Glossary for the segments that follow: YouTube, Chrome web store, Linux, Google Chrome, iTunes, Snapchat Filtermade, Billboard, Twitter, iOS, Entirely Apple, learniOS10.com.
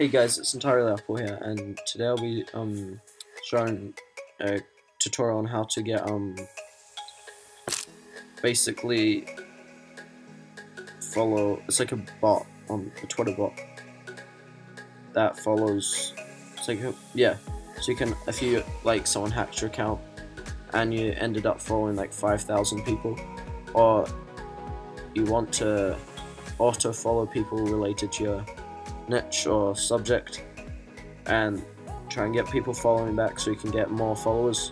Hey guys, it's Entirely Apple here, and today I'll be showing a tutorial on how to get basically follow. It's like a bot on a Twitter bot that follows. It's like so you can, if you like someone hacked your account and you ended up following like 5,000 people, or you want to auto follow people related to your niche or subject and try and get people following back so you can get more followers,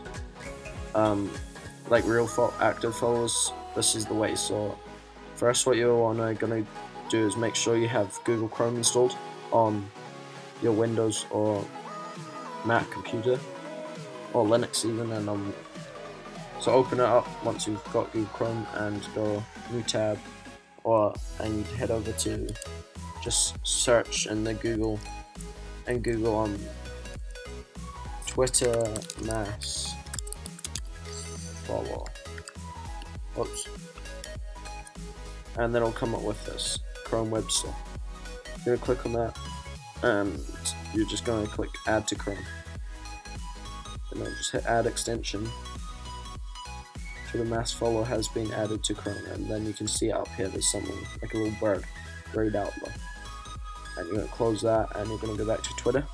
like real active followers. This is the way. So first, what you're gonna do is make sure you have Google Chrome installed on your Windows or Mac computer, or Linux even, and so open it up once you've got Google Chrome and go new tab, and you head over to, just search in the Google and Google on Twitter mass follow. Oops. And then it'll come up with this Chrome web store. You're gonna click on that, and you're just gonna click Add to Chrome, and then just hit Add Extension. So the mass follow has been added to Chrome, and then you can see up here there's something like a little bird grayed out though. And you're going to close that, and you're going to go back to Twitter.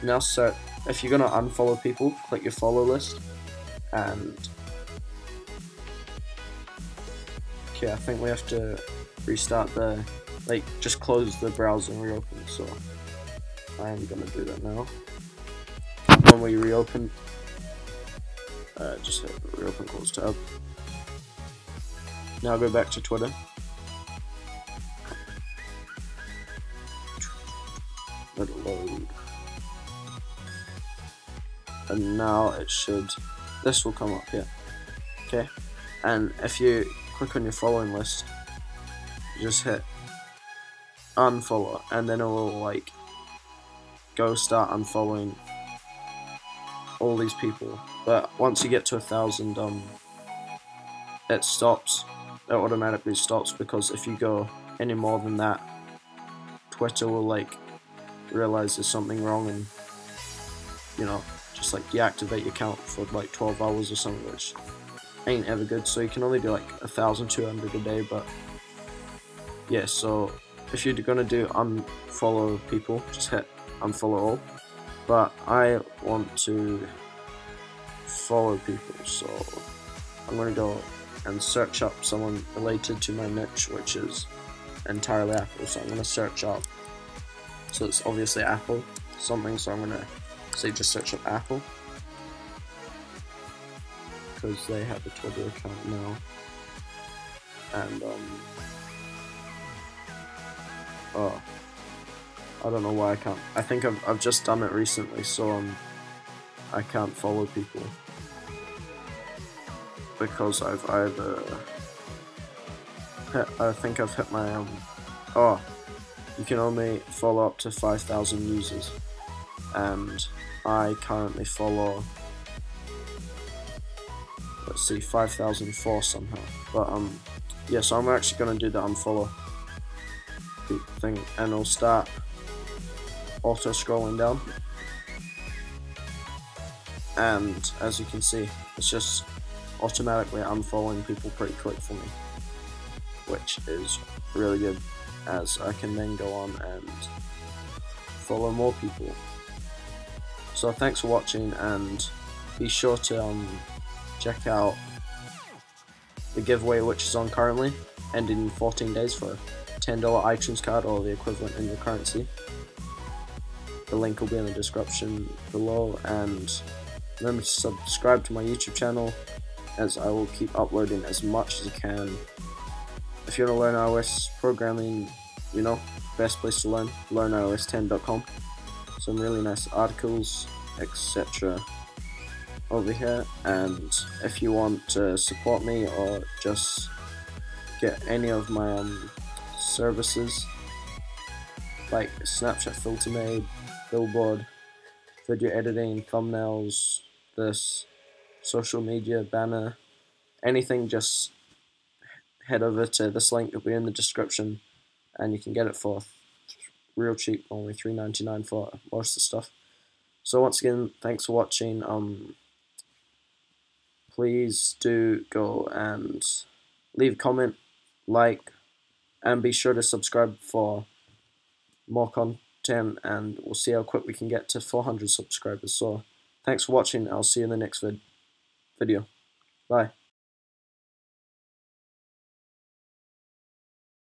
And now, so if you're going to unfollow people, click your follow list, and okay, I think we have to restart the, like, just close the browser and reopen. So I'm going to do that now. When we reopen, just hit reopen close tab. Now go back to Twitter. Let it load, and now it should, this will come up here. Okay, and if you click on your following list, you just hit unfollow, and then it will like go start unfollowing all these people. But once you get to 1,000, it stops. It automatically stops, because if you go any more than that, Twitter will like realize there's something wrong, and you know, just like deactivate your account for like 12 hours or something, which ain't ever good. So you can only do like 1,200 a day. But yeah, so if you're gonna do unfollow people, just hit unfollow all. But I want to follow people, so I'm gonna go and search up someone related to my niche, which is Entirely Apple. So I'm gonna search up, so it's obviously Apple something, so I'm gonna say just search up Apple, because they have a Twitter account now. And oh, I don't know why I can't, I think I've just done it recently, so I can't follow people because I've either hit, I think I've hit my oh, you can only follow up to 5,000 users, and I currently follow, let's see, 5,004 somehow. But yeah, so I'm actually going to do the unfollow thing, and I'll start auto scrolling down, and as you can see, it's just automatically unfollowing people pretty quick for me, which is really good, as I can then go on and follow more people. So thanks for watching, and be sure to check out the giveaway, which is on currently, ending in 14 days, for a $10 iTunes card or the equivalent in your currency. The link will be in the description below, and remember to subscribe to my YouTube channel, as I will keep uploading as much as I can. If you want to learn iOS programming, you know, best place to learn, learniOS10.com. Some really nice articles, etc. over here. And if you want to support me or just get any of my services, like Snapchat Filtermade, Billboard, video editing, thumbnails, this, social media, banner, anything, just head over to this link, it'll be in the description, and you can get it for real cheap, only $3.99 for most of the stuff. So once again, thanks for watching. Please do go and leave a comment, like, and be sure to subscribe for more content, and we'll see how quick we can get to 400 subscribers. So thanks for watching. I'll see you in the next video. Bye.